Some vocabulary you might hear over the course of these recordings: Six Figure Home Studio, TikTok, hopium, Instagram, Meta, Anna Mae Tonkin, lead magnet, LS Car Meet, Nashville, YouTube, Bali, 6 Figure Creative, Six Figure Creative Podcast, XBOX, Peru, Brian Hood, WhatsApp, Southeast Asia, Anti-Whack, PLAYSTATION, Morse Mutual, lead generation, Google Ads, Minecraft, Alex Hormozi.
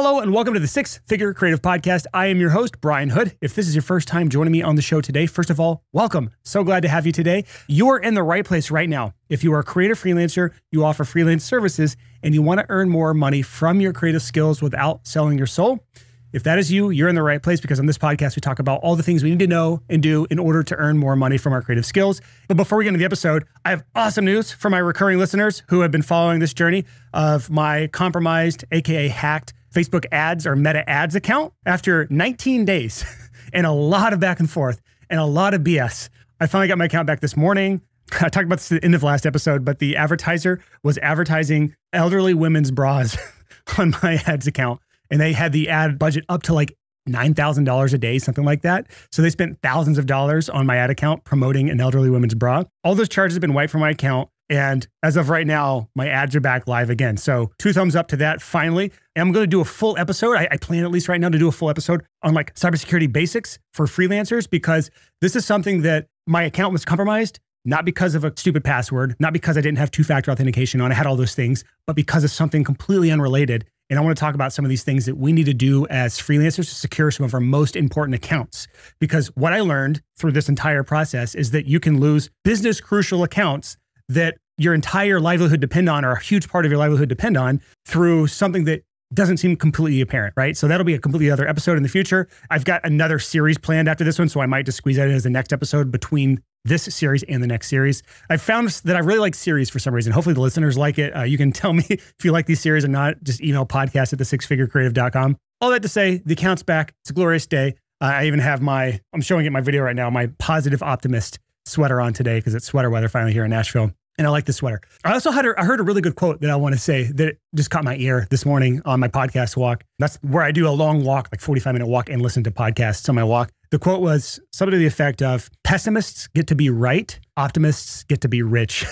Hello and welcome to the Six Figure Creative Podcast. I am your host, Brian Hood. If this is your first time joining me on the show today, first of all, welcome. So glad to have you today. You are in the right place right now. If you are a creative freelancer, you offer freelance services, and you want to earn more money from your creative skills without selling your soul, if that is you, you're in the right place because on this podcast, we talk about all the things we need to know and do in order to earn more money from our creative skills. But before we get into the episode, I have awesome news for my recurring listeners who have been following this journey of my compromised, AKA hacked, Facebook ads or Meta ads account. After 19 days and a lot of back and forth and a lot of BS, I finally got my account back this morning. I talked about this at the end of last episode, but the advertiser was advertising elderly women's bras on my ads account. And they had the ad budget up to like $9,000 a day, something like that. So they spent thousands of dollars on my ad account promoting an elderly women's bra. All those charges have been wiped from my account. And as of right now, my ads are back live again. So two thumbs up to that, finally. And I'm going to do a full episode. I plan at least right now to do a full episode on like cybersecurity basics for freelancers, because this is something that my account was compromised, not because of a stupid password, not because I didn't have two-factor authentication on, I had all those things, but because of something completely unrelated. And I want to talk about some of these things that we need to do as freelancers to secure some of our most important accounts. Because what I learned through this entire process is that you can lose business crucial accounts that your entire livelihood depend on, or a huge part of your livelihood depend on, through something that doesn't seem completely apparent, right? So that'll be a completely other episode in the future. I've got another series planned after this one, so I might just squeeze that in as the next episode between this series and the next series. I found that I really like series for some reason. Hopefully the listeners like it. You can tell me if you like these series or not. Just email podcast@thesixfigurecreative.com. All that to say, the account's back. It's a glorious day. I even have my, I'm showing it in my video right now, my positive optimist sweater on today because it's sweater weather finally here in Nashville. And I like this sweater. I also had, I heard a really good quote that I want to say that just caught my ear this morning on my podcast walk. That's where I do a long walk, like 45-minute walk, and listen to podcasts on my walk. The quote was something to the effect of, pessimists get to be right, optimists get to be rich.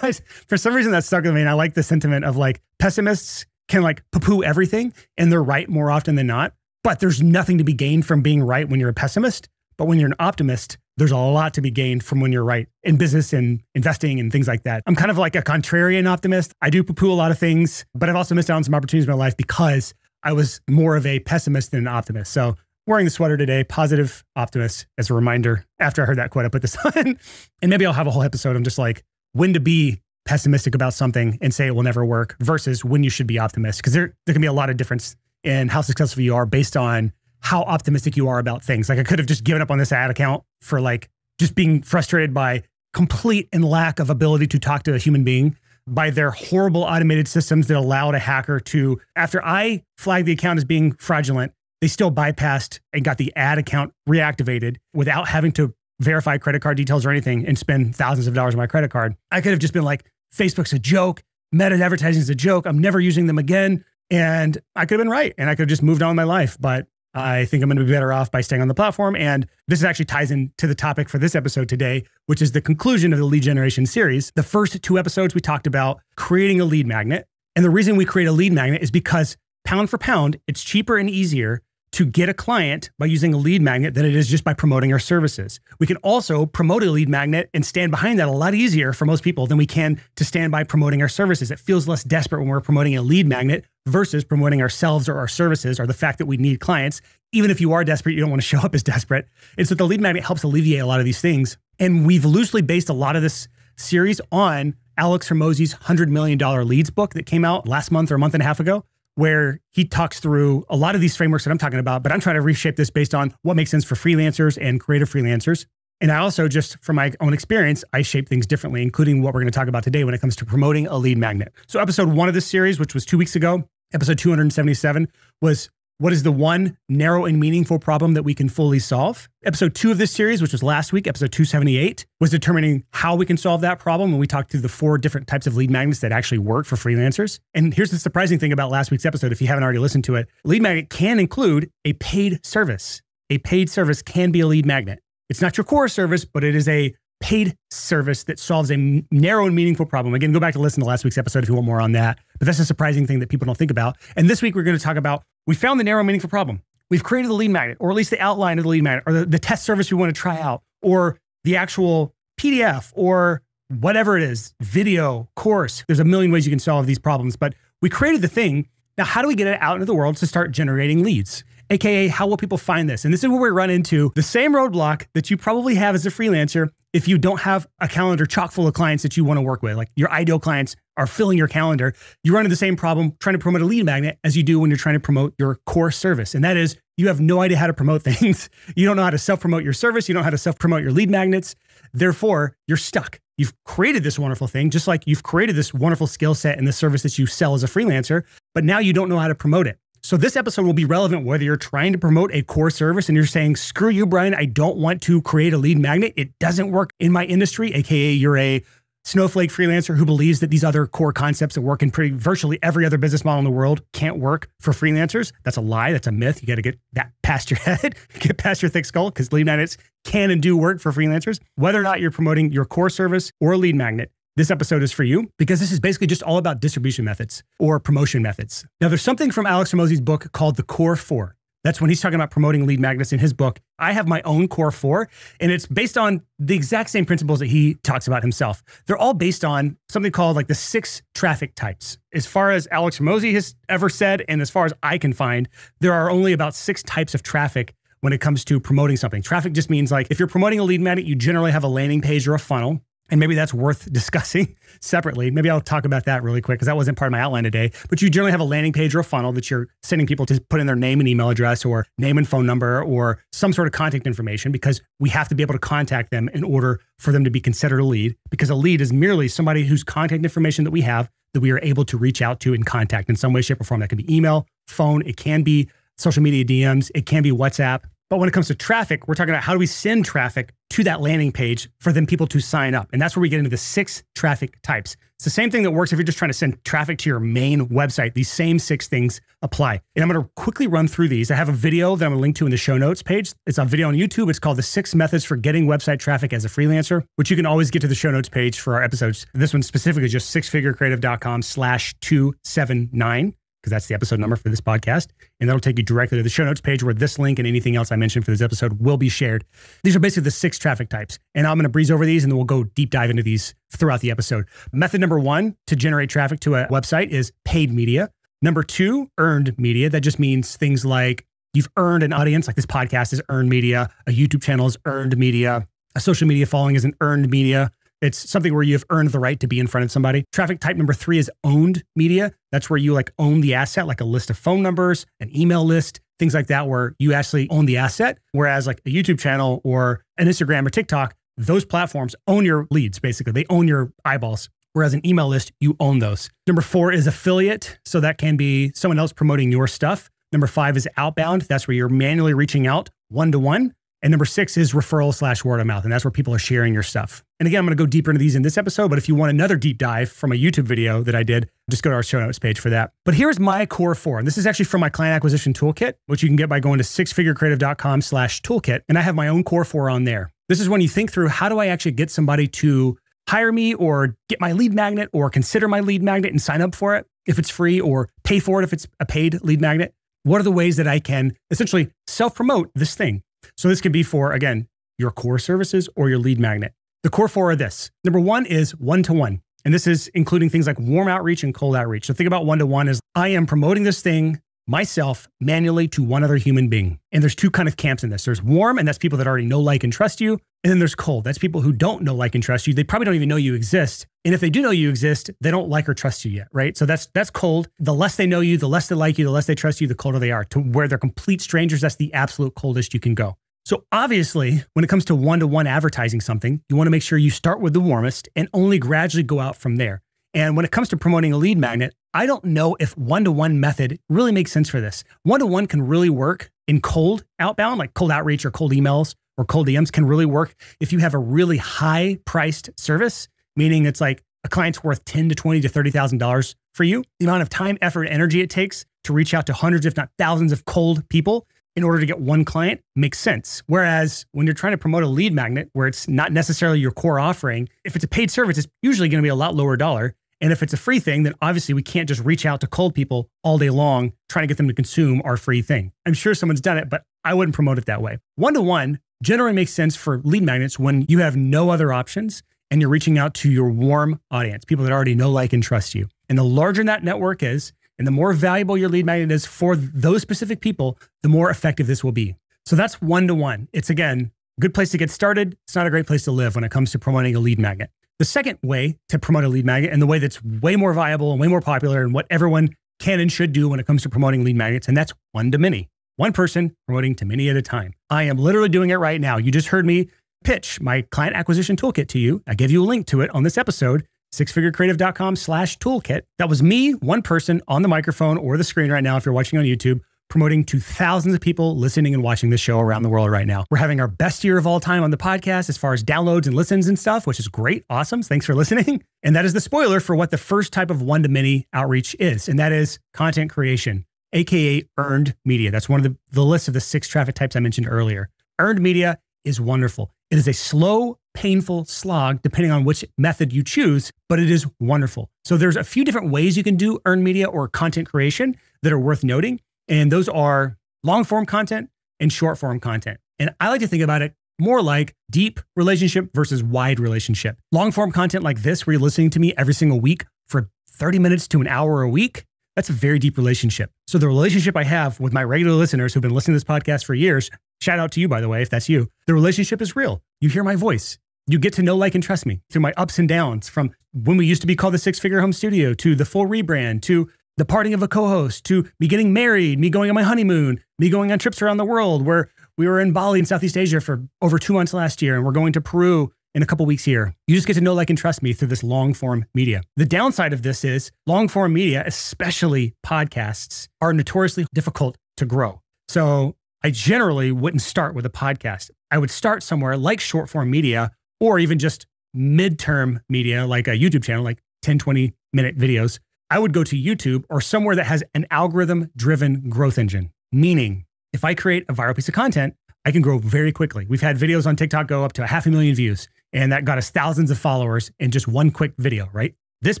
For some reason that stuck with me. And I like the sentiment of like, pessimists can like poo-poo everything and they're right more often than not, but there's nothing to be gained from being right when you're a pessimist. But when you're an optimist, there's a lot to be gained from when you're right in business and investing and things like that. I'm kind of like a contrarian optimist. I do poo-poo a lot of things, but I've also missed out on some opportunities in my life because I was more of a pessimist than an optimist. So wearing the sweater today, positive optimist, as a reminder. After I heard that quote, I put this on. And maybe I'll have a whole episode on just like when to be pessimistic about something and say it will never work versus when you should be optimist. Because there can be a lot of difference in how successful you are based on how optimistic you are about things. Like I could have just given up on this ad account for like just being frustrated by complete and lack of ability to talk to a human being, by their horrible automated systems that allowed a hacker to, after I flagged the account as being fraudulent, they still bypassed and got the ad account reactivated without having to verify credit card details or anything and spend thousands of dollars on my credit card. I could have just been like, Facebook's a joke, Meta advertising is a joke, I'm never using them again. And I could have been right and I could have just moved on with my life. But I think I'm going to be better off by staying on the platform. And this actually ties into the topic for this episode today, which is the conclusion of the lead generation series. The first two episodes, we talked about creating a lead magnet. And the reason we create a lead magnet is because pound for pound, it's cheaper and easier to get a client by using a lead magnet than it is just by promoting our services. We can also promote a lead magnet and stand behind that a lot easier for most people than we can to stand by promoting our services. It feels less desperate when we're promoting a lead magnet versus promoting ourselves or our services or the fact that we need clients. Even if you are desperate, you don't want to show up as desperate. And so the lead magnet helps alleviate a lot of these things. And we've loosely based a lot of this series on Alex Hormozi's $100 million leads book that came out last month or a month and a half ago, where he talks through a lot of these frameworks that I'm talking about, but I'm trying to reshape this based on what makes sense for freelancers and creative freelancers. And I also, just from my own experience, I shape things differently, including what we're going to talk about today when it comes to promoting a lead magnet. So episode one of this series, which was 2 weeks ago, episode 277, was what is the one narrow and meaningful problem that we can fully solve? Episode two of this series, which was last week, episode 278, was determining how we can solve that problem. And we talked through the four different types of lead magnets that actually work for freelancers. And here's the surprising thing about last week's episode, if you haven't already listened to it, lead magnet can include a paid service. A paid service can be a lead magnet. It's not your core service, but it is a paid service that solves a narrow and meaningful problem. Again, go back to listen to last week's episode if you want more on that. But that's a surprising thing that people don't think about. And this week, we're going to talk about, we found the narrow meaningful problem. We've created the lead magnet, or at least the outline of the lead magnet, or the test service we want to try out, or the actual PDF, or whatever it is, video, course. There's a million ways you can solve these problems. But we created the thing. Now, how do we get it out into the world to start generating leads? AKA, how will people find this? And this is where we run into the same roadblock that you probably have as a freelancer if you don't have a calendar chock full of clients that you want to work with. Like your ideal clients are filling your calendar. You run into the same problem trying to promote a lead magnet as you do when you're trying to promote your core service. And that is, you have no idea how to promote things. You don't know how to self-promote your service. You don't know how to self-promote your lead magnets. Therefore, you're stuck. You've created this wonderful thing, just like you've created this wonderful skill set and the service that you sell as a freelancer, but now you don't know how to promote it. So this episode will be relevant whether you're trying to promote a core service and you're saying, screw you, Brian, I don't want to create a lead magnet. It doesn't work in my industry, AKA you're a snowflake freelancer who believes that these other core concepts that work in pretty virtually every other business model in the world can't work for freelancers. That's a lie. That's a myth. You got to get that past your head, get past your thick skull, because lead magnets can and do work for freelancers. Whether or not you're promoting your core service or lead magnet, this episode is for you, because this is basically just all about distribution methods or promotion methods. Now, there's something from Alex Hormozi's book called The Core Four. That's when he's talking about promoting lead magnets in his book. I have my own Core Four, and it's based on the exact same principles that he talks about himself. They're all based on something called like the 6 traffic types. As far as Alex Hormozi has ever said, and as far as I can find, there are only about 6 types of traffic when it comes to promoting something. Traffic just means like, if you're promoting a lead magnet, you generally have a landing page or a funnel. And maybe that's worth discussing separately. Maybe I'll talk about that really quick because that wasn't part of my outline today. But you generally have a landing page or a funnel that you're sending people to put in their name and email address or name and phone number or some sort of contact information, because we have to be able to contact them in order for them to be considered a lead, because a lead is merely somebody whose contact information that we have that we are able to reach out to and contact in some way, shape, or form. That can be email, phone, it can be social media DMs, it can be WhatsApp. But when it comes to traffic, we're talking about how do we send traffic to that landing page for them people to sign up. And that's where we get into the 6 traffic types. It's the same thing that works if you're just trying to send traffic to your main website. These same 6 things apply. And I'm going to quickly run through these. I have a video that I'm going to link to in the show notes page. It's a video on YouTube. It's called The 6 Methods for Getting Website Traffic as a Freelancer, which you can always get to the show notes page for our episodes. This one specifically is just sixfigurecreative.com/279. Because that's the episode number for this podcast. And that'll take you directly to the show notes page where this link and anything else I mentioned for this episode will be shared. These are basically the 6 traffic types. And I'm going to breeze over these and then we'll go deep dive into these throughout the episode. Method number 1 to generate traffic to a website is paid media. Number 2, earned media. That just means things like you've earned an audience, like this podcast is earned media. A YouTube channel is earned media. A social media following is an earned media. It's something where you've earned the right to be in front of somebody. Traffic type number 3 is owned media. That's where you like own the asset, like a list of phone numbers, an email list, things like that, where you actually own the asset. Whereas like a YouTube channel or an Instagram or TikTok, those platforms own your leads, basically. They own your eyeballs. Whereas an email list, you own those. Number 4 is affiliate. So that can be someone else promoting your stuff. Number 5 is outbound. That's where you're manually reaching out one-to-one. And number 6 is referral/word of mouth. And that's where people are sharing your stuff. And again, I'm going to go deeper into these in this episode. But if you want another deep dive from a YouTube video that I did, just go to our show notes page for that. But here's my core 4. And this is actually from my client acquisition toolkit, which you can get by going to sixfigurecreative.com/toolkit. And I have my own core 4 on there. This is when you think through, how do I actually get somebody to hire me or get my lead magnet or consider my lead magnet and sign up for it if it's free, or pay for it if it's a paid lead magnet? What are the ways that I can essentially self-promote this thing? So this could be for, again, your core services or your lead magnet. The core 4 are this. Number 1 is one-to-one. And this is including things like warm outreach and cold outreach. So think about one-to-one as I am promoting this thing myself manually to one other human being. And there's 2 kind of camps in this. There's warm, and that's people that already know, like, and trust you. And then there's cold. That's people who don't know, like, and trust you. They probably don't even know you exist. And if they do know you exist, they don't like or trust you yet, right? So that's cold. The less they know you, the less they like you, the less they trust you, the colder they are. To where they're complete strangers, that's the absolute coldest you can go. So obviously, when it comes to one-to-one advertising something, you want to make sure you start with the warmest and only gradually go out from there. And when it comes to promoting a lead magnet, I don't know if one-to-one method really makes sense for this. One-to-one can really work in cold outbound, like cold outreach or cold emails or cold DMs can really work if you have a really high-priced service, meaning it's like a client's worth $10,000 to $20,000 to $30,000 for you. The amount of time, effort, and energy it takes to reach out to hundreds, if not thousands, of cold people in order to get one client makes sense. Whereas when you're trying to promote a lead magnet, where it's not necessarily your core offering, if it's a paid service, it's usually going to be a lot lower dollar. And if it's a free thing, then obviously we can't just reach out to cold people all day long trying to get them to consume our free thing. I'm sure someone's done it, but I wouldn't promote it that way. One-to-one generally makes sense for lead magnets when you have no other options and you're reaching out to your warm audience, people that already know, like, and trust you. And the larger that network is, And the more valuable your lead magnet is for those specific people, the more effective this will be. So that's one-to-one. It's, again, a good place to get started. It's not a great place to live when it comes to promoting a lead magnet. The second way to promote a lead magnet, and the way that's way more viable and way more popular and what everyone can and should do when it comes to promoting lead magnets, and that's one to many. One person promoting to many at a time. I am literally doing it right now. You just heard me pitch my client acquisition toolkit to you. I gave you a link to it on this episode, sixfigurecreative.com/toolkit. That was me, one person on the microphone or the screen right now, if you're watching on YouTube, promoting to thousands of people listening and watching this show around the world right now. We're having our best year of all time on the podcast as far as downloads and listens and stuff, which is great. Awesome. Thanks for listening. And that is the spoiler for what the first type of one-to-many outreach is, and that is content creation, aka earned media. That's one of the list of the 6 traffic types I mentioned earlier. Earned media is wonderful. It is a slow, painful slog, depending on which method you choose, but it is wonderful. So there's a few different ways you can do earned media or content creation that are worth noting. And those are long form content and short form content. And I like to think about it more like deep relationship versus wide relationship. Long form content like this, where you're listening to me every single week for 30 minutes to an hour a week, that's a very deep relationship. So the relationship I have with my regular listeners who've been listening to this podcast for years, shout out to you, by the way, if that's you, the relationship is real. You hear my voice. You get to know, like, and trust me through my ups and downs, from when we used to be called the Six Figure Home Studio to the full rebrand, to the parting of a co-host, to me getting married, me going on my honeymoon, me going on trips around the world, where we were in Bali in Southeast Asia for over 2 months last year, and we're going to Peru in a couple weeks here. You just get to know, like, and trust me through this long form media. The downside of this is long form media, especially podcasts, are notoriously difficult to grow. So I generally wouldn't start with a podcast. I would start somewhere like short form media, or even just midterm media, like a YouTube channel, like 10, 20-minute videos. I would go to YouTube or somewhere that has an algorithm-driven growth engine. Meaning, if I create a viral piece of content, I can grow very quickly. We've had videos on TikTok go up to 500,000 views, and that got us thousands of followers in just one quick video, right? This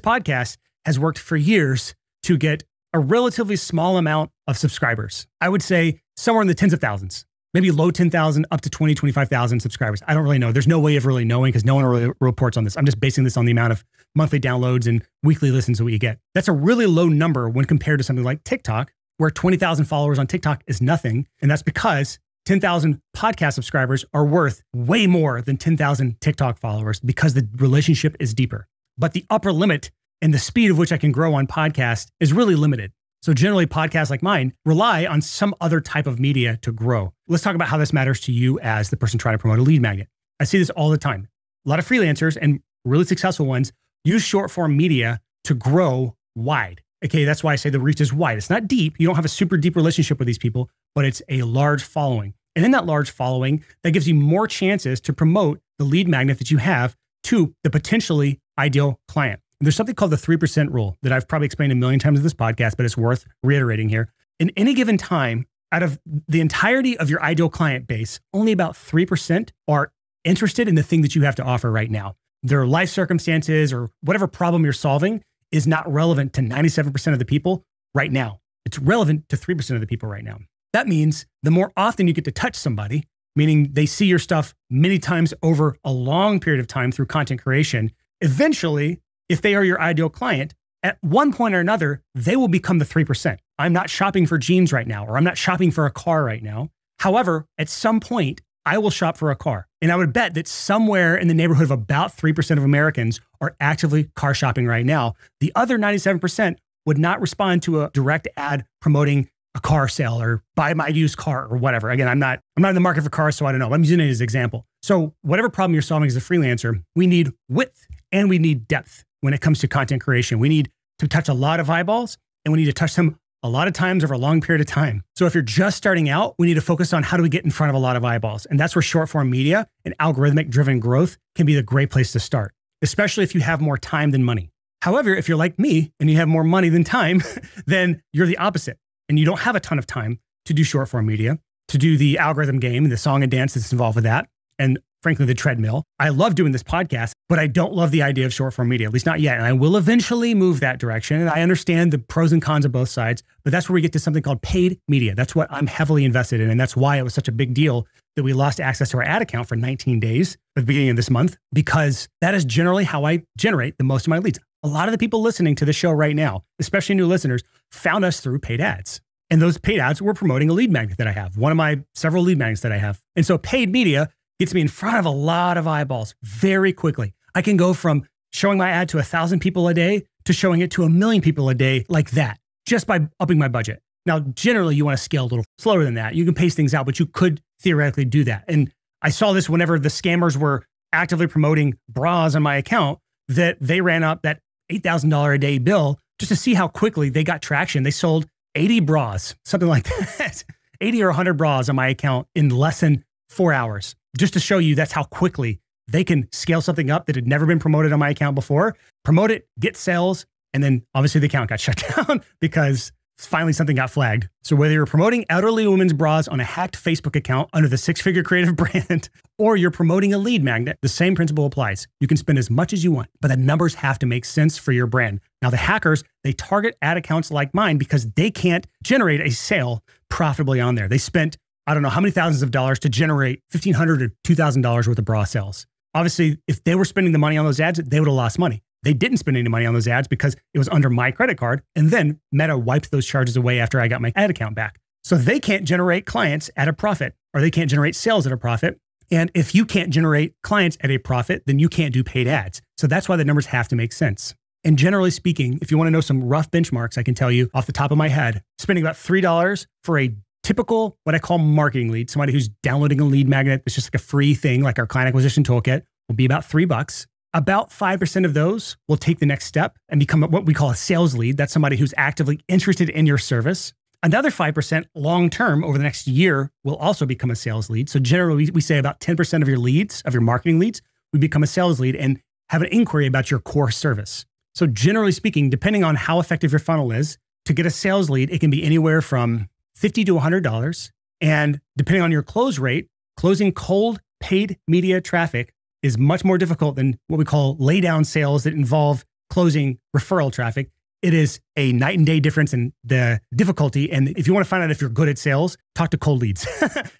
podcast has worked for years to get a relatively small amount of subscribers. I would say somewhere in the tens of thousands, maybe low 10,000 up to 20, 25,000 subscribers. I don't really know. There's no way of really knowing because no one really reports on this. I'm just basing this on the amount of monthly downloads and weekly listens that we get. That's a really low number when compared to something like TikTok, where 20,000 followers on TikTok is nothing. And that's because 10,000 podcast subscribers are worth way more than 10,000 TikTok followers because the relationship is deeper. But the upper limit and the speed of which I can grow on podcast is really limited. So generally, podcasts like mine rely on some other type of media to grow. Let's talk about how this matters to you as the person trying to promote a lead magnet. I see this all the time. A lot of freelancers and really successful ones use short form media to grow wide. Okay, that's why I say the reach is wide. It's not deep. You don't have a super deep relationship with these people, but it's a large following. And in that large following, that gives you more chances to promote the lead magnet that you have to the potentially ideal client. There's something called the 3% rule that I've probably explained a million times in this podcast, but it's worth reiterating here. In any given time, out of the entirety of your ideal client base, only about 3% are interested in the thing that you have to offer right now. Their life circumstances or whatever problem you're solving is not relevant to 97% of the people right now. It's relevant to 3% of the people right now. That means the more often you get to touch somebody, meaning they see your stuff many times over a long period of time through content creation, eventually, if they are your ideal client, at one point or another, they will become the 3%. I'm not shopping for jeans right now, or I'm not shopping for a car right now. However, at some point, I will shop for a car. And I would bet that somewhere in the neighborhood of about 3% of Americans are actively car shopping right now. The other 97% would not respond to a direct ad promoting a car sale or buy my used car or whatever. Again, I'm not in the market for cars, so I don't know. I'm using it as an example. So whatever problem you're solving as a freelancer, we need width and we need depth. When it comes to content creation, we need to touch a lot of eyeballs and we need to touch them a lot of times over a long period of time. So if you're just starting out, we need to focus on how do we get in front of a lot of eyeballs. And that's where short form media and algorithmic driven growth can be the great place to start, especially if you have more time than money. However, if you're like me and you have more money than time, then you're the opposite and you don't have a ton of time to do short form media, to do the algorithm game, the song and dance that's involved with that. And frankly, the treadmill. I love doing this podcast, but I don't love the idea of short form media, at least not yet. And I will eventually move that direction. And I understand the pros and cons of both sides, but that's where we get to something called paid media. That's what I'm heavily invested in. And that's why it was such a big deal that we lost access to our ad account for 19 days at the beginning of this month, because that is generally how I generate the most of my leads. A lot of the people listening to the show right now, especially new listeners, found us through paid ads. And those paid ads were promoting a lead magnet that I have, one of my several lead magnets that I have. And so paid media gets me in front of a lot of eyeballs very quickly. I can go from showing my ad to 1,000 people a day to showing it to 1,000,000 people a day like that, just by upping my budget. Now, generally, you want to scale a little slower than that. You can pace things out, but you could theoretically do that. And I saw this whenever the scammers were actively promoting bras on my account, that they ran up that $8,000 a day bill just to see how quickly they got traction. They sold 80 bras, something like that, 80 or 100 bras on my account in less than 4 hours, just to show you that's how quickly they can scale something up that had never been promoted on my account before, promote it, get sales, and then obviously the account got shut down because finally something got flagged. So whether you're promoting elderly women's bras on a hacked Facebook account under the Six Figure Creative brand, or you're promoting a lead magnet, the same principle applies. You can spend as much as you want, but the numbers have to make sense for your brand. Now the hackers, they target ad accounts like mine because they can't generate a sale profitably on there. They spent, I don't know how many thousands of dollars to generate $1,500 or $2,000 worth of bra sales. Obviously, if they were spending the money on those ads, they would have lost money. They didn't spend any money on those ads because it was under my credit card. And then Meta wiped those charges away after I got my ad account back. So they can't generate clients at a profit, or they can't generate sales at a profit. And if you can't generate clients at a profit, then you can't do paid ads. So that's why the numbers have to make sense. And generally speaking, if you want to know some rough benchmarks, I can tell you off the top of my head, spending about $3 for a typical, what I call marketing lead, somebody who's downloading a lead magnet. It's just like a free thing, like our client acquisition toolkit, will be about $3. About 5% of those will take the next step and become what we call a sales lead. That's somebody who's actively interested in your service. Another 5% long-term over the next year will also become a sales lead. So generally we say about 10% of your leads, of your marketing leads, will become a sales lead and have an inquiry about your core service. So generally speaking, depending on how effective your funnel is, to get a sales lead, it can be anywhere from $50 to $100. And depending on your close rate, closing cold paid media traffic is much more difficult than what we call lay down sales that involve closing referral traffic. It is a night and day difference in the difficulty. And if you want to find out if you're good at sales, talk to cold leads.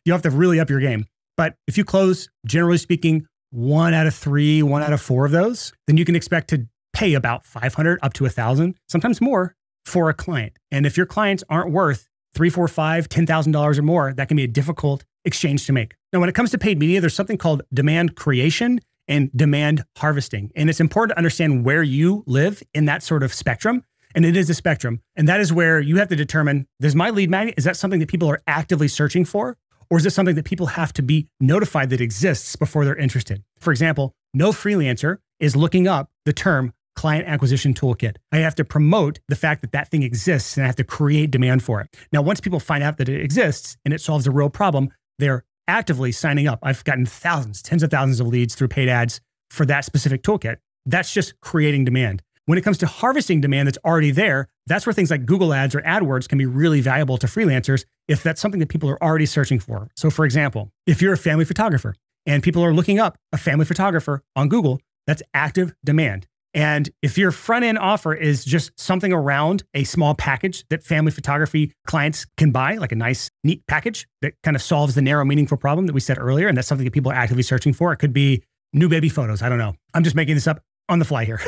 You have to really up your game. But if you close, generally speaking, 1 out of 3, 1 out of 4 of those, then you can expect to pay about $500 up to $1,000, sometimes more, for a client. And if your clients aren't worth $3, $4, $5, $10,000 or more, that can be a difficult exchange to make. Now, when it comes to paid media, there's something called demand creation and demand harvesting. And it's important to understand where you live in that sort of spectrum. And it is a spectrum. And that is where you have to determine, does my lead magnet, is that something that people are actively searching for? Or is it something that people have to be notified that exists before they're interested? For example, no freelancer is looking up the term client acquisition toolkit. I have to promote the fact that that thing exists and I have to create demand for it. Now, once people find out that it exists and it solves a real problem, they're actively signing up. I've gotten thousands, tens of thousands of leads through paid ads for that specific toolkit. That's just creating demand. When it comes to harvesting demand that's already there, that's where things like Google Ads or AdWords can be really valuable to freelancers if that's something that people are already searching for. So for example, if you're a family photographer and people are looking up a family photographer on Google, that's active demand. And if your front-end offer is just something around a small package that family photography clients can buy, like a nice, neat package that kind of solves the narrow, meaningful problem that we said earlier, and that's something that people are actively searching for. It could be new baby photos. I don't know. I'm just making this up on the fly here.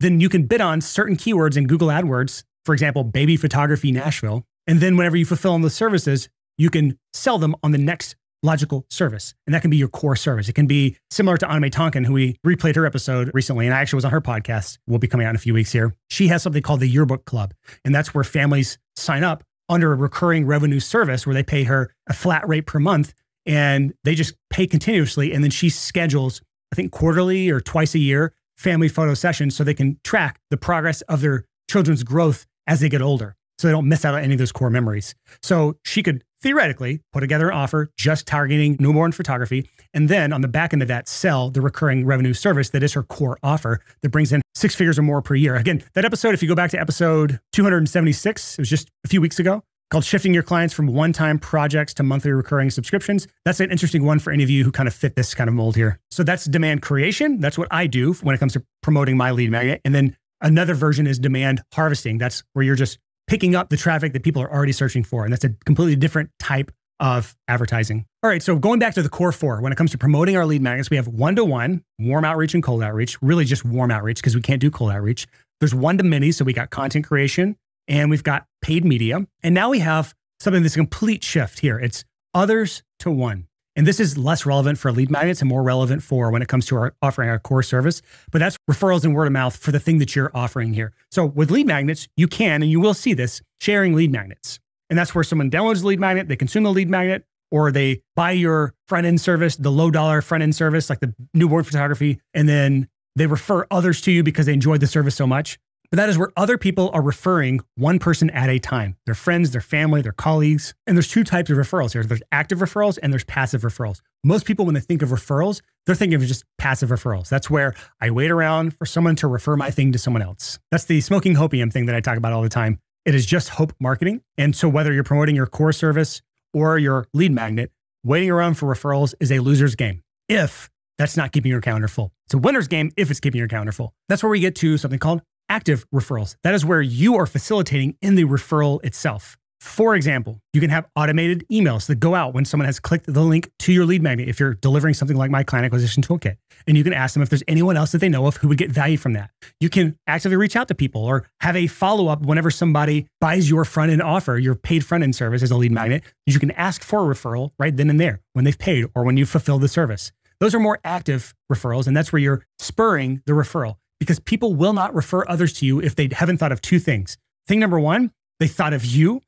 Then you can bid on certain keywords in Google AdWords, for example, baby photography Nashville. And then whenever you fulfill on those services, you can sell them on the next logical service. And that can be your core service. It can be similar to Anna Mae Tonkin, who we replayed her episode recently. And I actually was on her podcast. We'll be coming out in a few weeks here. She has something called the Yearbook Club. And that's where families sign up under a recurring revenue service where they pay her a flat rate per month and they just pay continuously. And then she schedules, I think quarterly or twice a year, family photo sessions so they can track the progress of their children's growth as they get older, so they don't miss out on any of those core memories. So she could theoretically put together an offer just targeting newborn photography, and then on the back end of that, sell the recurring revenue service that is her core offer that brings in six figures or more per year. Again, that episode, if you go back to episode 276, it was just a few weeks ago, called Shifting Your Clients from One-Time Projects to Monthly Recurring Subscriptions. That's an interesting one for any of you who kind of fit this kind of mold here. So that's demand creation. That's what I do when it comes to promoting my lead magnet. And then another version is demand harvesting. That's where you're just picking up the traffic that people are already searching for. And that's a completely different type of advertising. All right, so going back to the core four, when it comes to promoting our lead magnets, we have one-to-one, warm outreach and cold outreach, really just warm outreach because we can't do cold outreach. There's one-to-many, so we got content creation and we've got paid media. And now we have something that's a complete shift here. It's others to one. And this is less relevant for lead magnets and more relevant for when it comes to our offering our core service, but that's referrals and word of mouth for the thing that you're offering here. So with lead magnets, you can, and you will see this, sharing lead magnets. And that's where someone downloads the lead magnet, they consume the lead magnet, or they buy your front-end service, the low-dollar front-end service, like the newborn photography, and then they refer others to you because they enjoyed the service so much. But that is where other people are referring one person at a time, their friends, their family, their colleagues. And there's two types of referrals here. There's active referrals and there's passive referrals. Most people, when they think of referrals, they're thinking of just passive referrals. That's where I wait around for someone to refer my thing to someone else. That's the smoking hopium thing that I talk about all the time. It is just hope marketing. And so whether you're promoting your core service or your lead magnet, waiting around for referrals is a loser's game if that's not keeping your calendar full. It's a winner's game if it's keeping your calendar full. That's where we get to something called active referrals. That is where you are facilitating in the referral itself. For example, you can have automated emails that go out when someone has clicked the link to your lead magnet, if you're delivering something like my client acquisition toolkit, and you can ask them if there's anyone else that they know of who would get value from that. You can actively reach out to people or have a follow-up whenever somebody buys your front-end offer, your paid front-end service as a lead magnet. You can ask for a referral right then and there when they've paid or when you fulfill the service. Those are more active referrals, and that's where you're spurring the referral, because people will not refer others to you if they haven't thought of two things. Thing number one, they thought of you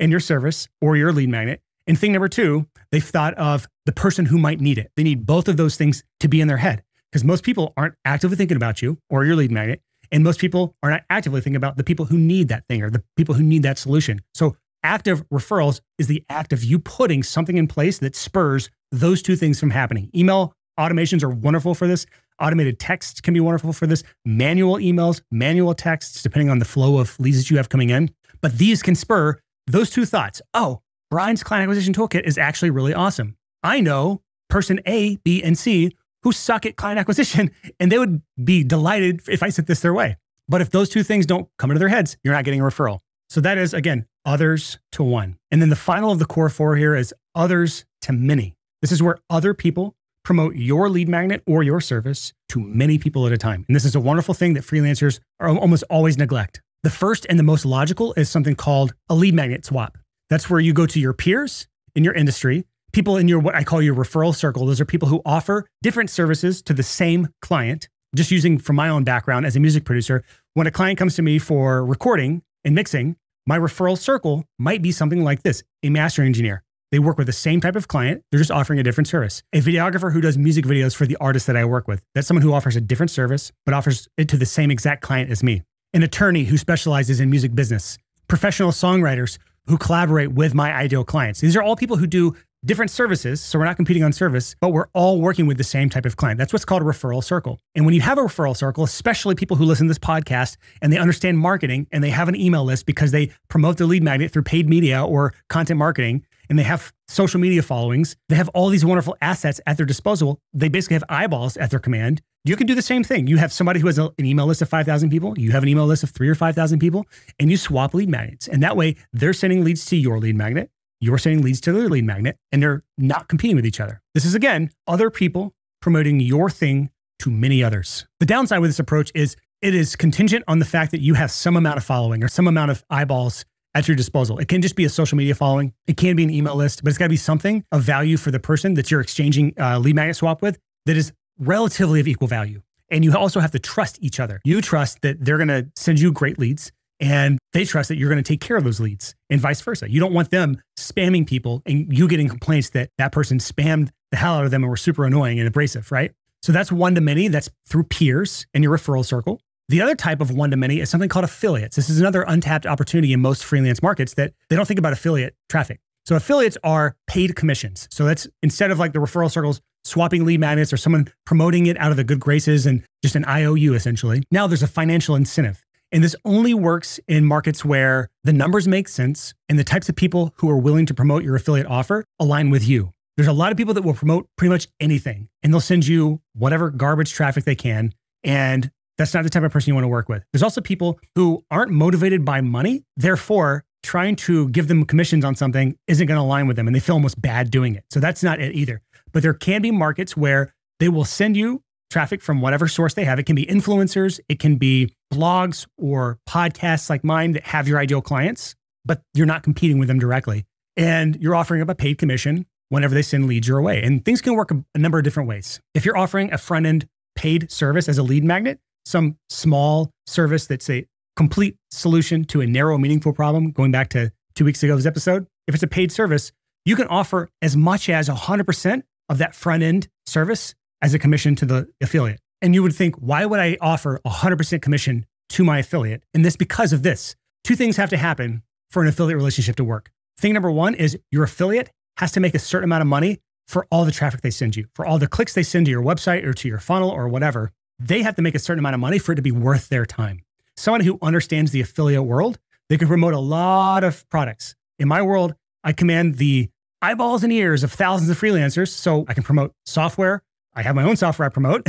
and your service or your lead magnet. And thing number two, they've thought of the person who might need it. They need both of those things to be in their head, because most people aren't actively thinking about you or your lead magnet. And most people are not actively thinking about the people who need that thing or the people who need that solution. So active referrals is the act of you putting something in place that spurs those two things from happening. Email automations are wonderful for this. Automated texts can be wonderful for this. Manual emails, manual texts, depending on the flow of leads that you have coming in. But these can spur those two thoughts. Oh, Brian's client acquisition toolkit is actually really awesome. I know person A, B, and C who suck at client acquisition, and they would be delighted if I sent this their way. But if those two things don't come into their heads, you're not getting a referral. So that is, again, others to one. And then the final of the core four here is others to many. This is where other people promote your lead magnet or your service to many people at a time. And this is a wonderful thing that freelancers are almost always neglect. The first and the most logical is something called a lead magnet swap. That's where you go to your peers in your industry, people in your, what I call your referral circle. Those are people who offer different services to the same client. Just using from my own background as a music producer, when a client comes to me for recording and mixing, my referral circle might be something like this: a master engineer. They work with the same type of client. They're just offering a different service. A videographer who does music videos for the artist that I work with. That's someone who offers a different service, but offers it to the same exact client as me. An attorney who specializes in music business. Professional songwriters who collaborate with my ideal clients. These are all people who do different services. So we're not competing on service, but we're all working with the same type of client. That's what's called a referral circle. And when you have a referral circle, especially people who listen to this podcast and they understand marketing and they have an email list because they promote their lead magnet through paid media or content marketing, and they have social media followings, they have all these wonderful assets at their disposal. They basically have eyeballs at their command. You can do the same thing. You have somebody who has an email list of 5,000 people. You have an email list of 3,000 or 5,000 people, and you swap lead magnets. And that way they're sending leads to your lead magnet. You're sending leads to their lead magnet, and they're not competing with each other. This is, again, other people promoting your thing to many others. The downside with this approach is it is contingent on the fact that you have some amount of following or some amount of eyeballs at your disposal. It can just be a social media following. It can be an email list, but it's gotta be something of value for the person that you're exchanging lead magnet swap with that is relatively of equal value. And you also have to trust each other. You trust that they're gonna send you great leads and they trust that you're gonna take care of those leads and vice versa. You don't want them spamming people and you getting complaints that that person spammed the hell out of them and were super annoying and abrasive, right? So that's one to many, that's through peers and your referral circle. The other type of one-to-many is something called affiliates. This is another untapped opportunity in most freelance markets that they don't think about affiliate traffic. So affiliates are paid commissions. So that's instead of like the referral circles swapping lead magnets or someone promoting it out of the good graces and just an IOU essentially. Now there's a financial incentive. And this only works in markets where the numbers make sense and the types of people who are willing to promote your affiliate offer align with you. There's a lot of people that will promote pretty much anything and they'll send you whatever garbage traffic they can, and that's not the type of person you want to work with. There's also people who aren't motivated by money. Therefore, trying to give them commissions on something isn't going to align with them and they feel almost bad doing it. So that's not it either. But there can be markets where they will send you traffic from whatever source they have. It can be influencers, it can be blogs or podcasts like mine that have your ideal clients, but you're not competing with them directly. And you're offering up a paid commission whenever they send leads your way. And things can work a number of different ways. If you're offering a front-end paid service as a lead magnet, some small service that's a complete solution to a narrow, meaningful problem, going back to 2 weeks ago's episode, if it's a paid service, you can offer as much as 100% of that front-end service as a commission to the affiliate. And you would think, why would I offer 100% commission to my affiliate? And this because of this. Two things have to happen for an affiliate relationship to work. Thing number one is your affiliate has to make a certain amount of money for all the traffic they send you, for all the clicks they send to your website or to your funnel or whatever. They have to make a certain amount of money for it to be worth their time. Someone who understands the affiliate world, they can promote a lot of products. In my world, I command the eyeballs and ears of thousands of freelancers. So I can promote software. I have my own software I promote,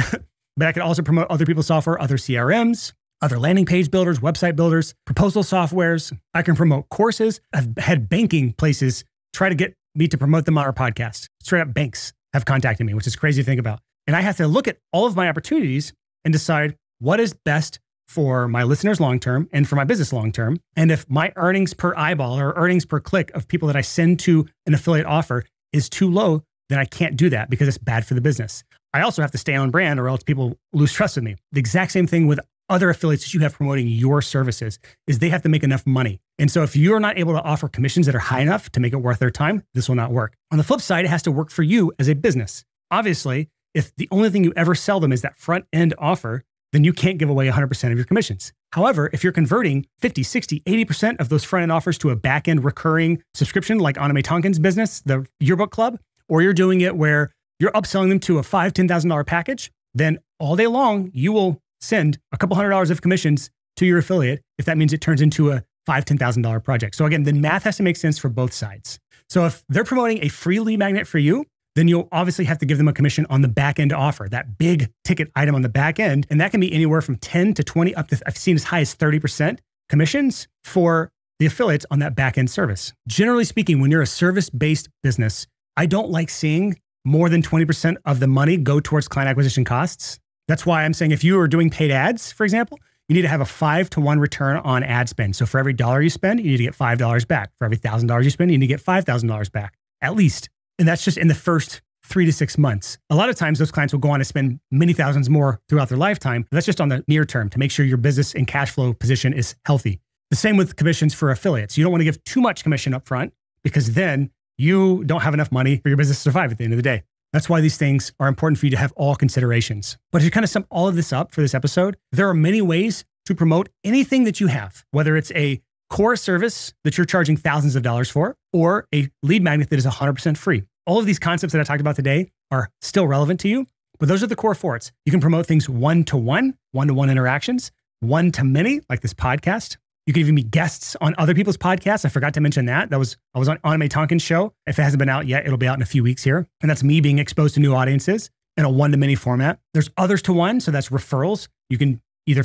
but I can also promote other people's software, other CRMs, other landing page builders, website builders, proposal softwares. I can promote courses. I've had banking places try to get me to promote them on our podcast. Straight up banks have contacted me, which is crazy to think about. And I have to look at all of my opportunities and decide what is best for my listeners long-term and for my business long-term. And if my earnings per eyeball or earnings per click of people that I send to an affiliate offer is too low, then I can't do that because it's bad for the business. I also have to stay on brand or else people lose trust in me. The exact same thing with other affiliates that you have promoting your services is they have to make enough money. And so if you're not able to offer commissions that are high enough to make it worth their time, this will not work. On the flip side, it has to work for you as a business. Obviously, if the only thing you ever sell them is that front end offer, then you can't give away 100% of your commissions. However, if you're converting 50, 60, 80% of those front end offers to a back end recurring subscription, like Anna Mae Tonkin's business, the Yearbook Club, or you're doing it where you're upselling them to a $5,000, $10,000 package, then all day long, you will send a couple $100s of commissions to your affiliate if that means it turns into a $5,000, $10,000 project. So again, the math has to make sense for both sides. So if they're promoting a free lead magnet for you, then you'll obviously have to give them a commission on the back end offer, that big ticket item on the back end. And that can be anywhere from 10 to 20 up to, I've seen as high as 30% commissions for the affiliates on that back end service. Generally speaking, when you're a service-based business, I don't like seeing more than 20% of the money go towards client acquisition costs. That's why I'm saying if you are doing paid ads, for example, you need to have a 5-to-1 return on ad spend. So for every $1 you spend, you need to get $5 back. For every $1,000 you spend, you need to get $5,000 back, at least. And that's just in the first 3 to 6 months. A lot of times those clients will go on to spend many thousands more throughout their lifetime. That's just on the near term to make sure your business and cash flow position is healthy. The same with commissions for affiliates. You don't want to give too much commission up front because then you don't have enough money for your business to survive at the end of the day. That's why these things are important for you to have all considerations. But to kind of sum all of this up for this episode, there are many ways to promote anything that you have, whether it's a core service that you're charging thousands of dollars for, or a lead magnet that is 100% free. All of these concepts that I talked about today are still relevant to you, but those are the core forts. You can promote things one-to-one interactions, one-to-many, like this podcast. You can even be guests on other people's podcasts. I forgot to mention that. I was on Anna Mae Tonkin's show. If it hasn't been out yet, it'll be out in a few weeks here. And that's me being exposed to new audiences in a one-to-many format. There's others to one, so that's referrals. You can either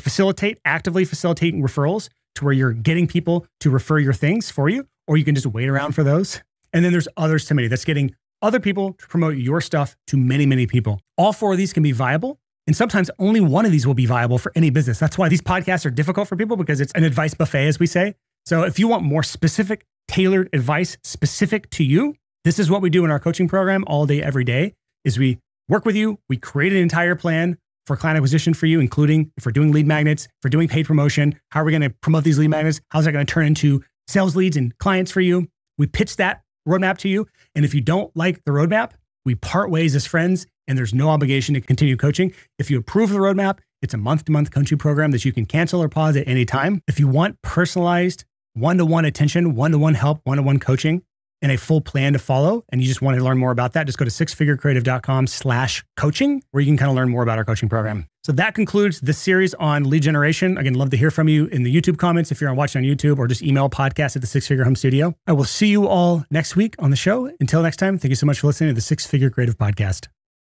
actively facilitate referrals to where you're getting people to refer your things for you, or you can just wait around for those. And then there's others to many. That's getting other people to promote your stuff to many, many people. All four of these can be viable. And sometimes only one of these will be viable for any business. That's why these podcasts are difficult for people because it's an advice buffet, as we say. So if you want more specific, tailored advice specific to you, this is what we do in our coaching program all day, every day, is we work with you. We create an entire plan for client acquisition for you, including if we're doing lead magnets, if we're doing paid promotion, how are we going to promote these lead magnets? How's that going to turn into sales leads and clients for you? We pitch that roadmap to you. And if you don't like the roadmap, we part ways as friends and there's no obligation to continue coaching. If you approve the roadmap, it's a month-to-month coaching program that you can cancel or pause at any time. If you want personalized one-to-one attention, one-to-one help, one-to-one coaching, and a full plan to follow, and you just want to learn more about that, just go to sixfigurecreative.com/coaching, where you can kind of learn more about our coaching program. So that concludes this series on lead generation. Again, love to hear from you in the YouTube comments if you're watching on YouTube, or just email podcast@thesixfigurehomestudio.com. I will see you all next week on the show. Until next time, thank you so much for listening to the Six Figure Creative Podcast.